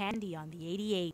Khandi on the 88s.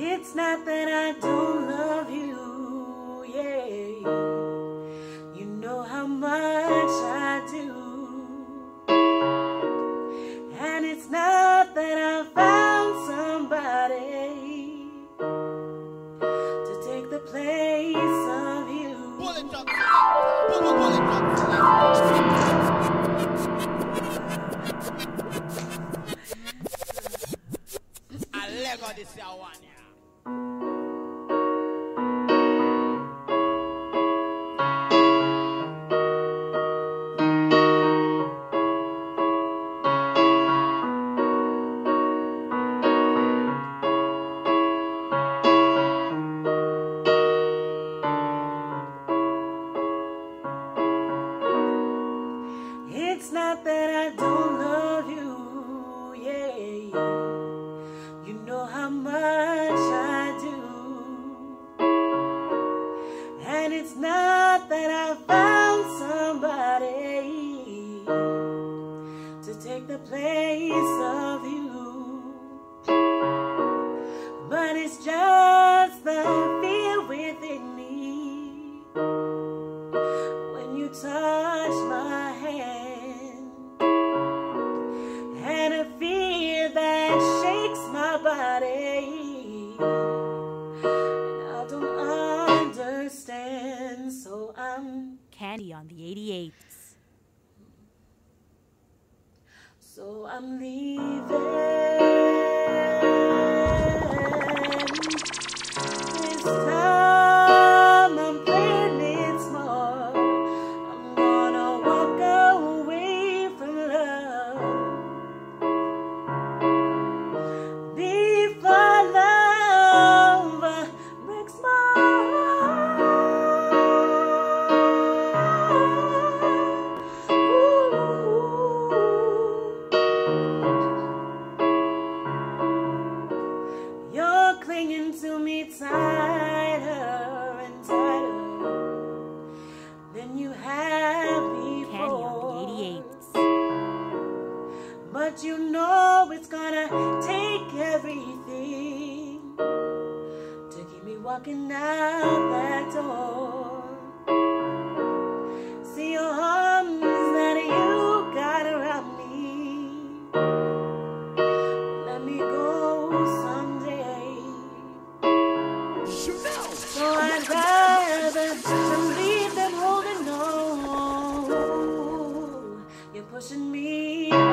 It's not that I don't love you, yeah. You know how much I do. And it's not that I found somebody to take the place of you. Bullet drop, bullet drop. I lego this one. It's not that I don't love you, yeah. You know how much I do. And it's not that I found somebody to take the place of you, but it's just the fear within me when you touch my hand. So I'm Khandi on the 88s. So I'm leaving. This time I'm playing it small. I'm gonna walk away from love before love breaks my heart. Clinging to me tighter and tighter than you have before. Khandi on the 88s. But you know it's gonna take everything to keep me walking out that door. See your arms that you got around me. Let me go someday. So I'd rather leave than holding on. You're pushing me.